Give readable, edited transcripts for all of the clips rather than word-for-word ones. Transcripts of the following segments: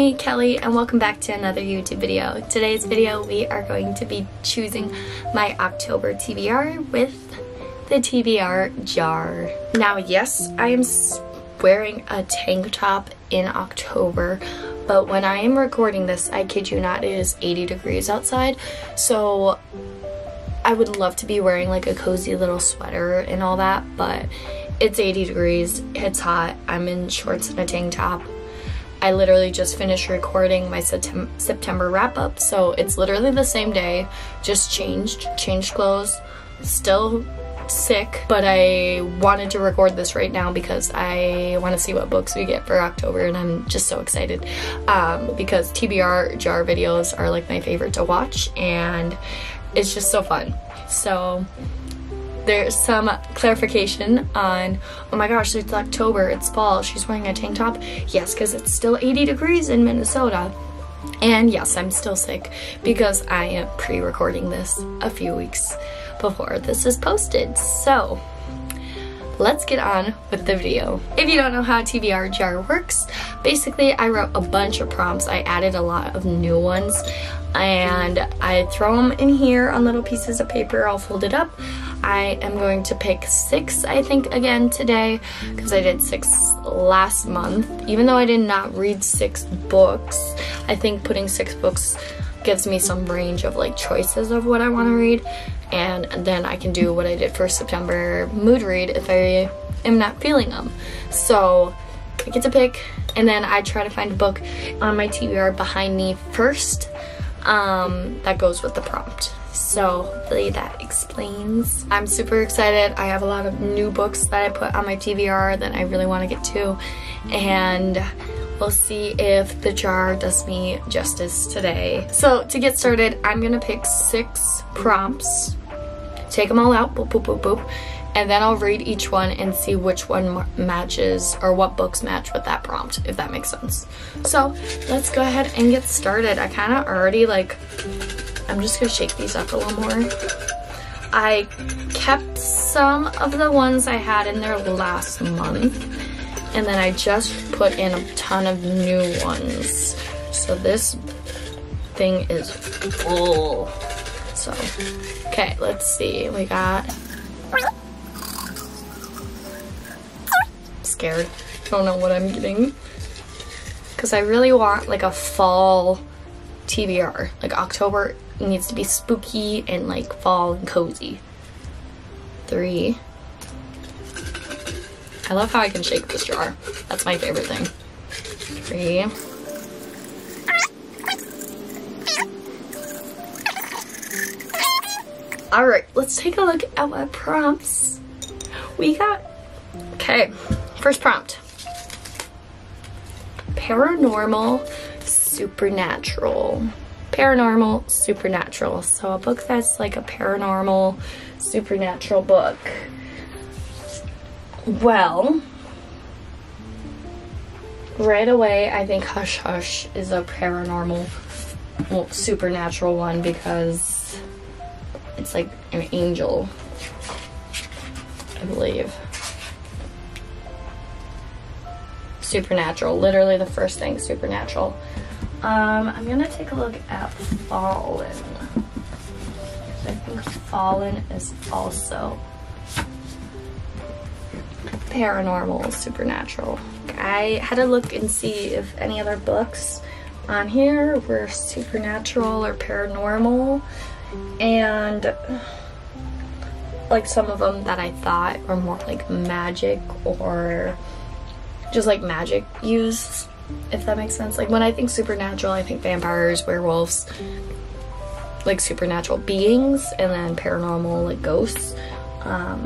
me, Kelly, and welcome back to another YouTube video. Today's video, we are going to be choosing my October TBR with the TBR jar. Now, yes, I am wearing a tank top in October, but when I am recording this, I kid you not, it is 80 degrees outside, so I would love to be wearing like a cozy little sweater and all that, but it's 80 degrees, it's hot, I'm in shorts and a tank top. I literally just finished recording my September wrap-up, so it's literally the same day, just changed clothes, still sick, but I wanted to record this right now because I want to see what books we get for October, and I'm just so excited because TBR jar videos are like my favorite to watch, and it's just so fun. So there's some clarification on, oh my gosh, it's October, it's fall, she's wearing a tank top. Yes, because it's still 80 degrees in Minnesota. And yes, I'm still sick because I am pre-recording this a few weeks before this is posted. So let's get on with the video. If you don't know how TBR jar works, basically I wrote a bunch of prompts. I added a lot of new ones and I throw them in here on little pieces of paper all folded up. I am going to pick 6, I think, again today, because I did 6 last month. Even though I did not read 6 books, I think putting 6 books gives me some range of like choices of what I want to read, and then I can do what I did for September mood read if I am not feeling them. So I get to pick, and then I try to find a book on my TBR behind me first that goes with the prompt. So hopefully that explains. I'm super excited. I have a lot of new books that I put on my TBR that I really want to get to, and we'll see if the jar does me justice today. So to get started, I'm gonna pick 6 prompts, take them all out, boop boop boop boop, and then I'll read each one and see which one matches, or what books match with that prompt, if that makes sense. So let's go ahead and get started. I kind of already like, I'm just gonna shake these up a little more. I kept some of the ones I had in there last month, and then I just put in a ton of new ones. So this thing is full. So, okay, let's see. We got, I'm scared. I don't know what I'm getting, because I really want like a fall TBR. Like October needs to be spooky and like fall and cozy. 3. I love how I can shake this jar. That's my favorite thing. 3. 3. Alright, let's take a look at what prompts we got. Okay, first prompt. Paranormal, supernatural. Paranormal, supernatural. So a book that's like a paranormal, supernatural book. Well, right away, I think Hush Hush is a paranormal, well, supernatural one, because it's like an angel, I believe. Supernatural, literally the first thing, supernatural. I'm gonna take a look at Fallen. I think Fallen is also paranormal, supernatural. I had to look and see if any other books on here were supernatural or paranormal, and like some of them that I thought were more like magic, or just like magic used, if that makes sense. Like when I think supernatural, I think vampires, werewolves, like supernatural beings, and then paranormal, like ghosts.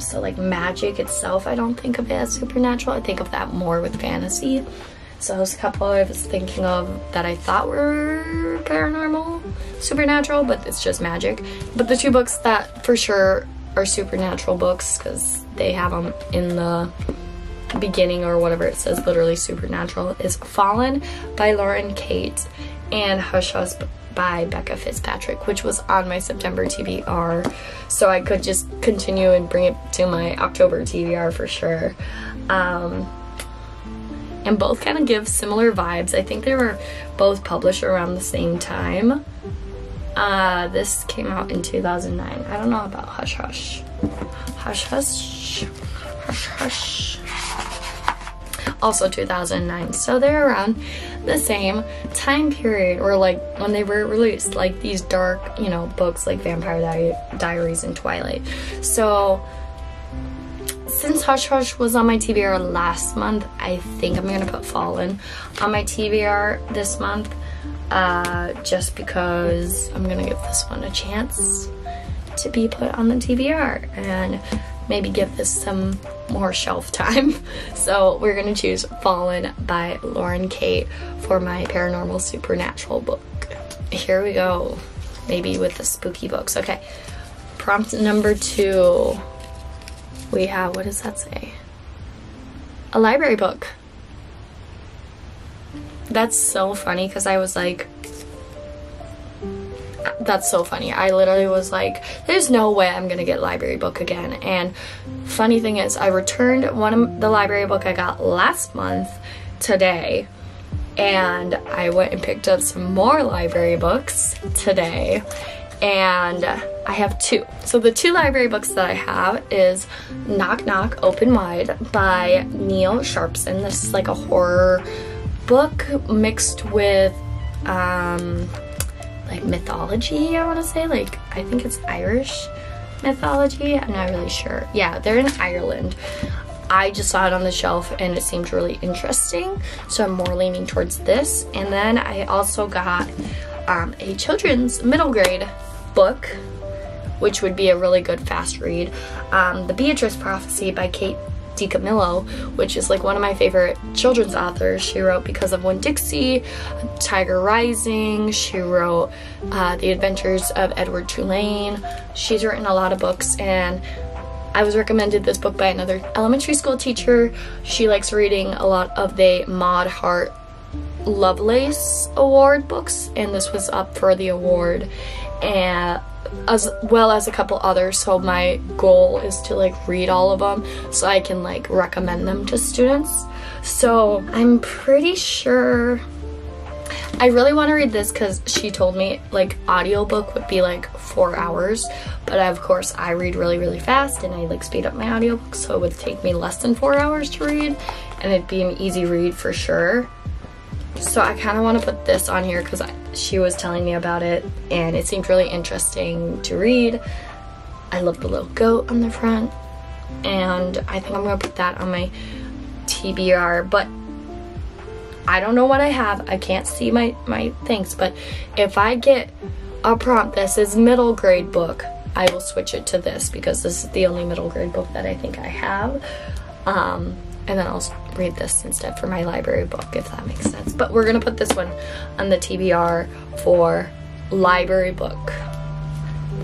So like magic itself, I don't think of it as supernatural. I think of that more with fantasy. So there's a couple I was thinking of that I thought were paranormal, supernatural, but it's just magic. But the 2 books that for sure are supernatural books, because they have them in the beginning or whatever, it says literally supernatural, is Fallen by Lauren Kate and Hush Hush by Becca Fitzpatrick, which was on my September TBR, so I could just continue and bring it to my October TBR for sure. and both kind of give similar vibes. I think they were both published around the same time. This came out in 2009. I don't know about Hush Hush. Hush Hush. Hush Hush. Also 2009, so they're around the same time period, or like when they were released, like these dark, you know, books like Vampire Diaries and Twilight. So since Hush Hush was on my TBR last month, I think I'm gonna put Fallen on my TBR this month, just because I'm gonna give this one a chance to be put on the TBR and maybe give this some more shelf time. So we're gonna choose Fallen by Lauren Kate for my paranormal supernatural book. Here we go, maybe with the spooky books. Okay, prompt number 2. We have, what does that say? A library book. That's so funny, because I was like, that's so funny. I literally was like, there's no way I'm gonna get library book again. And funny thing is, I returned one of the library book I got last month today, and I went and picked up some more library books today, and I have 2. So the 2 library books that I have is Knock Knock Open Wide by Neil Sharpson. This is like a horror book mixed with like mythology, I want to say. Like, I think it's Irish mythology, I'm not really sure. Yeah, they're in Ireland. I just saw it on the shelf and it seemed really interesting, so I'm more leaning towards this. And then I also got a children's middle grade book, which would be a really good fast read, The Beatrice Prophecy by Kate DiCamillo, which is like one of my favorite children's authors. She wrote Because of Winn-Dixie, Tiger Rising, she wrote The Adventures of Edward Tulane. She's written a lot of books, and I was recommended this book by another elementary school teacher. She likes reading a lot of the Maud Hart Lovelace award books, and this was up for the award, and as well as a couple others. So my goal is to like read all of them so I can like recommend them to students. So I'm pretty sure I really want to read this, because she told me like audiobook would be like 4 hours, but of course I read really fast and I like speed up my audiobook, so it would take me less than 4 hours to read, and it'd be an easy read for sure. So I kind of want to put this on here because she was telling me about it and it seemed really interesting to read. I love the little goat on the front, and I think I'm going to put that on my TBR, but I don't know what I have. I can't see my things, but if I get a prompt this is middle grade book, I will switch it to this, because this is the only middle grade book that I think I have. And then I'll read this instead for my library book, if that makes sense. But we're gonna put this one on the TBR for library book,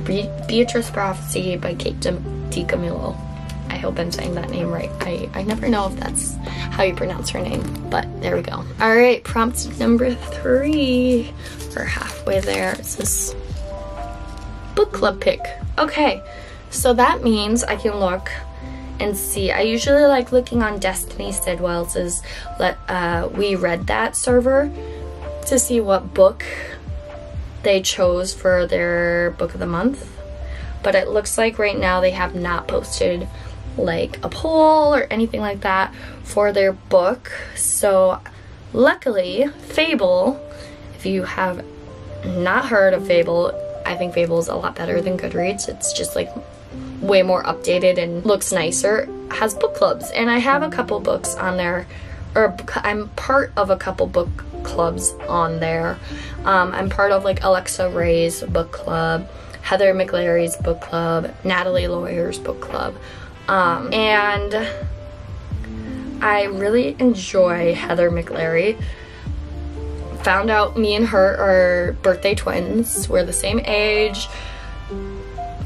Beatrice Prophecy by Kate DiCamillo. I hope I'm saying that name right. I never know if that's how you pronounce her name, but there we go. All right, prompt number 3. We're halfway there. It's this book club pick. Okay, so that means I can look and see. I usually like looking on Destiny Sidwell's We Read That server to see what book they chose for their book of the month, but it looks like right now they have not posted like a poll or anything like that for their book. So luckily Fable, if you have not heard of Fable, I think Fable is a lot better than Goodreads. It's just like way more updated and looks nicer, has book clubs, and I have a couple books on there, or I'm part of a couple book clubs on there. I'm part of like Alexa Ray's book club, Heather McLeary's book club, Natalie Lawyer's book club, and I really enjoy Heather McLeary. Found out me and her are birthday twins, we're the same age.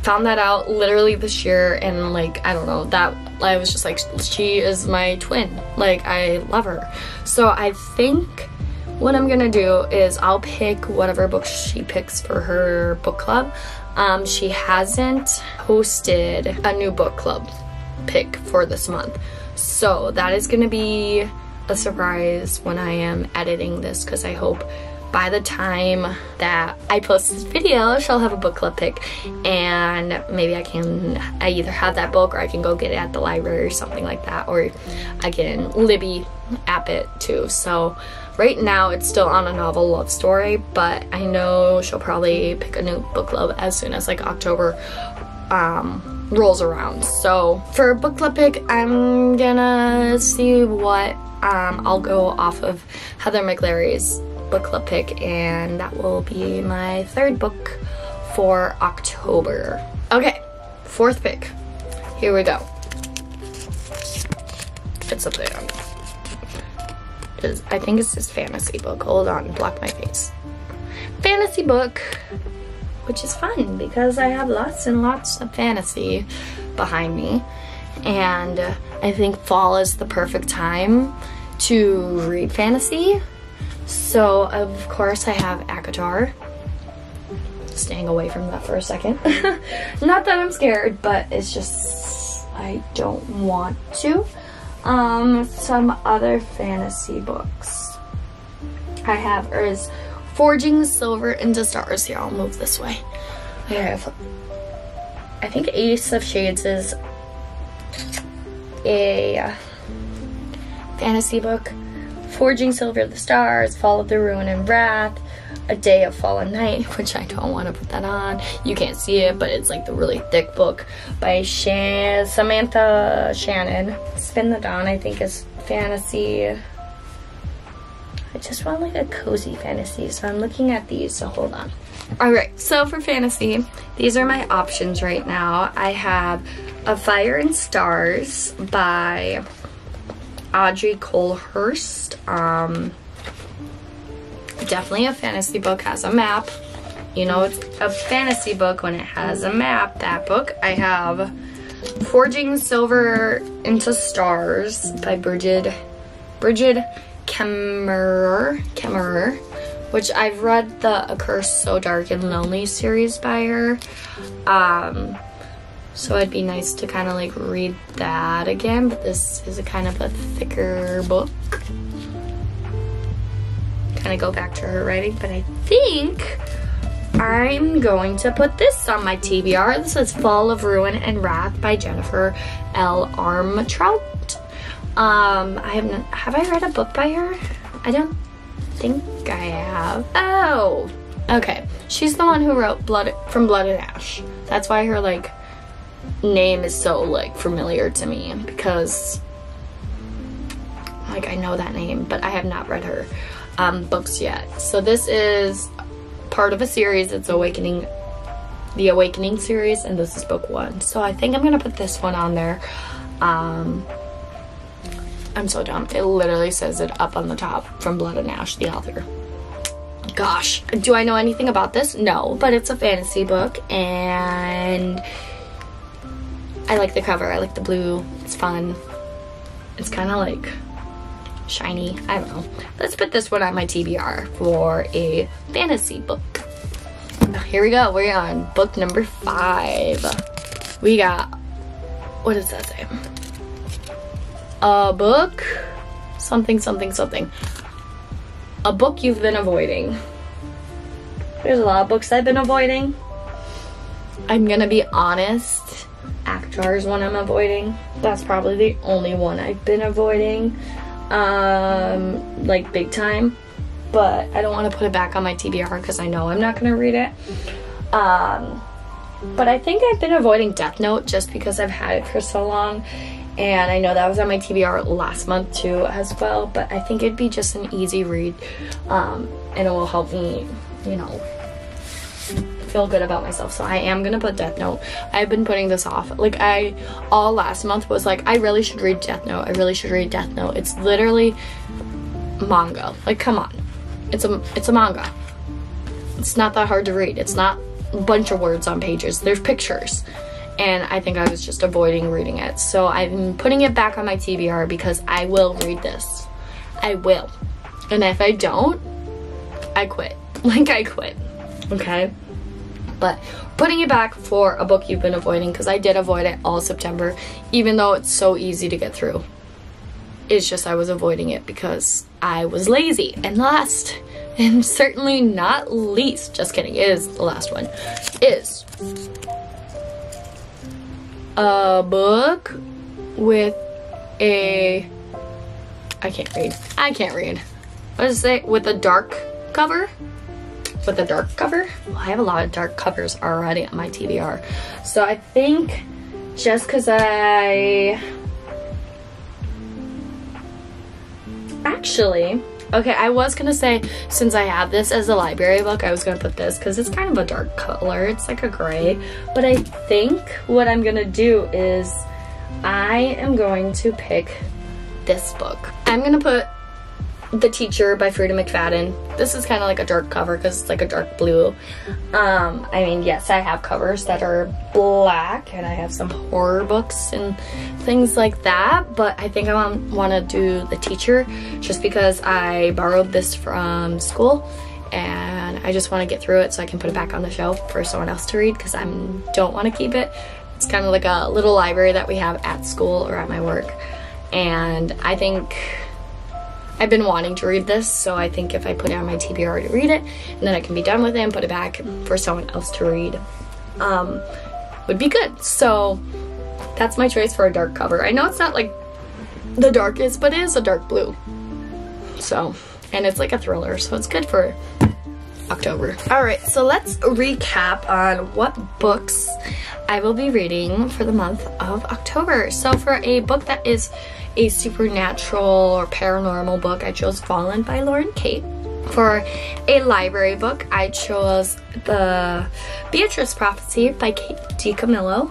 Found that out literally this year, and like I don't know, that I was just like, she is my twin, like I love her. So I think what I'm gonna do is I'll pick whatever book she picks for her book club. She hasn't hosted a new book club pick for this month, so that is gonna be a surprise when I am editing this, because I hope by the time that I post this video, she'll have a book club pick, and maybe I either have that book, or I can go get it at the library or something like that, or I can Libby app it too. So right now it's still on a novel love story, but I know she'll probably pick a new book club as soon as like October rolls around. So for a book club pick, I'm gonna see what I'll go off of Heather McLeary's book club pick, and that will be my third book for October. Okay, fourth pick. Here we go. It's up there. I think it's this fantasy book. Hold on, block my face. Fantasy book, which is fun because I have lots and lots of fantasy behind me, and I think fall is the perfect time to read fantasy. So, of course, I have ACOTAR. Staying away from that for a second. Not that I'm scared, but it's just I don't want to. Some other fantasy books I have is Forging Silver into Stars. Here, I'll move this way. I have, I think Ace of Shades is a fantasy book. Forging Silver of the Stars, Fall of the Ruin and Wrath, A Day of Fallen Night, which I don't want to put that on. You can't see it, but it's like the really thick book by Samantha Shannon. Spin the Dawn, I think, is fantasy. I just want like a cozy fantasy, so I'm looking at these, so hold on. Alright, so for fantasy, these are my options right now. I have A Fire and Stars by Audrey Colehurst, definitely a fantasy book, has a map. You know, it's a fantasy book when it has a map, that book. I have Forging Silver into Stars by Bridget Kemmerer, which I've read the A Curse So Dark and Lonely series by her. So it'd be nice to kind of like read that again, but this is a kind of a thicker book. Kind of go back to her writing, but I think I'm going to put this on my TBR. This is Fall of Ruin and Wrath by Jennifer L. Armentrout. Have I read a book by her? I don't think I have. Oh, okay. She's the one who wrote Blood and Ash. That's why her like name is so like familiar to me, because like I know that name, but I have not read her books yet. So this is part of a series. It's the Awakening series, and this is book one. So I think I'm gonna put this one on there. I'm so dumb. It literally says it up on the top, from Blood and Ash, the author. Gosh, do I know anything about this? No, but it's a fantasy book, and I like the cover. I like the blue. It's fun. It's kind of like shiny. I don't know. Let's put this one on my TBR for a fantasy book. Here we go. We're on book number 5. We got, what does that say? A book, something, something, something. A book you've been avoiding. There's a lot of books I've been avoiding. I'm gonna be honest. ACOTAR is one I'm avoiding. That's probably the only one I've been avoiding, like big time. But I don't want to put it back on my TBR because I know I'm not going to read it. But I think I've been avoiding Death Note just because I've had it for so long. And I know that was on my TBR last month too as well. But I think it'd be just an easy read. And it will help me, you know, feel good about myself. So I am gonna put Death Note. I've been putting this off. Like all last month was like, I really should read Death Note. I really should read Death Note. It's literally manga. Like, come on. It's a manga. It's not that hard to read. It's not a bunch of words on pages. There's pictures. And I think I was just avoiding reading it. So I'm putting it back on my TBR because I will read this. I will. And if I don't, I quit. Like, I quit. Okay? But putting it back for a book you've been avoiding, because I did avoid it all September, even though it's so easy to get through. It's just I was avoiding it because I was lazy and lost. And certainly not least, just kidding, is the last one, is a book with a, I can't read. What does it say? With a dark cover? With a dark cover? Well, I have a lot of dark covers already on my TBR. So I think just because I... Actually, okay, I was gonna say, since I have this as a library book, I was gonna put this because it's kind of a dark color. It's like a gray. But I think what I'm gonna do is I am going to pick this book. I'm gonna put The Teacher by Freida McFadden. This is kind of like a dark cover because it's like a dark blue. I mean, yes, I have covers that are black and I have some horror books and things like that, but I think I want to do The Teacher just because I borrowed this from school and I just want to get through it so I can put it back on the shelf for someone else to read because I don't want to keep it. It's kind of like a little library that we have at school or at my work, and I think I've been wanting to read this, so I think if I put it on my TBR to read it, and then I can be done with it and put it back for someone else to read, would be good. So that's my choice for a dark cover. I know it's not like the darkest, but it is a dark blue. So, and it's like a thriller, so it's good for October. Alright, so let's recap on what books I will be reading for the month of October. So for a book that is a supernatural or paranormal book, I chose Fallen by Lauren Kate. For a library book, I chose The Beatrice Prophecy by Kate DiCamillo.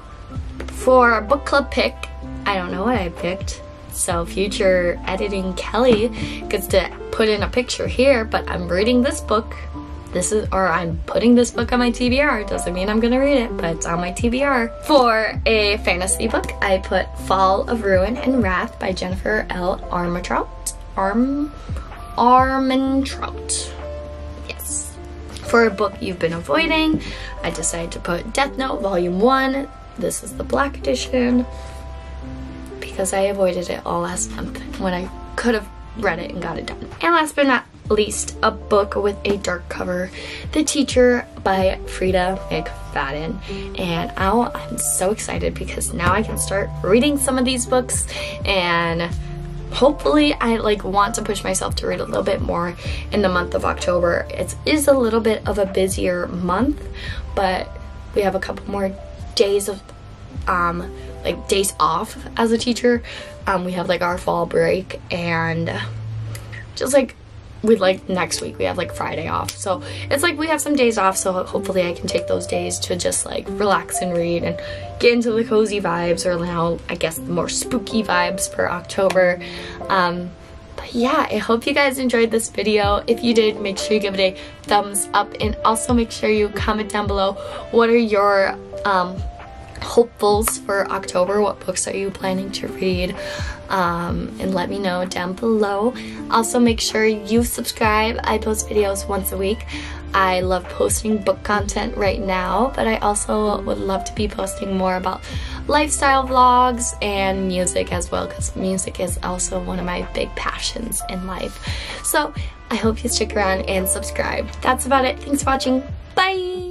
For a book club pick, I don't know what I picked, so future editing Kelly gets to put in a picture here, but I'm reading this book. I'm putting this book on my TBR. Doesn't mean I'm gonna read it, but it's on my TBR. For a fantasy book, I put Fall of Ruin and Wrath by Jennifer L. Armentrout. Armentrout. Yes. For a book you've been avoiding, I decided to put Death Note Volume 1. This is the black edition because I avoided it all last month when I could have read it and got it done. And last but not least, a book with a dark cover, The Teacher by Freida McFadden. And I'm so excited because now I can start reading some of these books, and hopefully I want to push myself to read a little bit more in the month of October. It is a little bit of a busier month, but we have a couple more days of days off as a teacher. We have our fall break, and just next week we have Friday off, so it's we have some days off, so hopefully I can take those days to just relax and read and get into the cozy vibes, or now I guess the more spooky vibes for October. But yeah, I hope you guys enjoyed this video. If you did, make sure you give it a thumbs up, and also make sure you comment down below what are your hopefuls for October. What books are you planning to read? And let me know down below. Also, make sure you subscribe. I post videos once a week. I love posting book content right now, but I also would love to be posting more about lifestyle vlogs and music as well, because music is also one of my big passions in life. So I hope you stick around and subscribe. That's about it. Thanks for watching. Bye!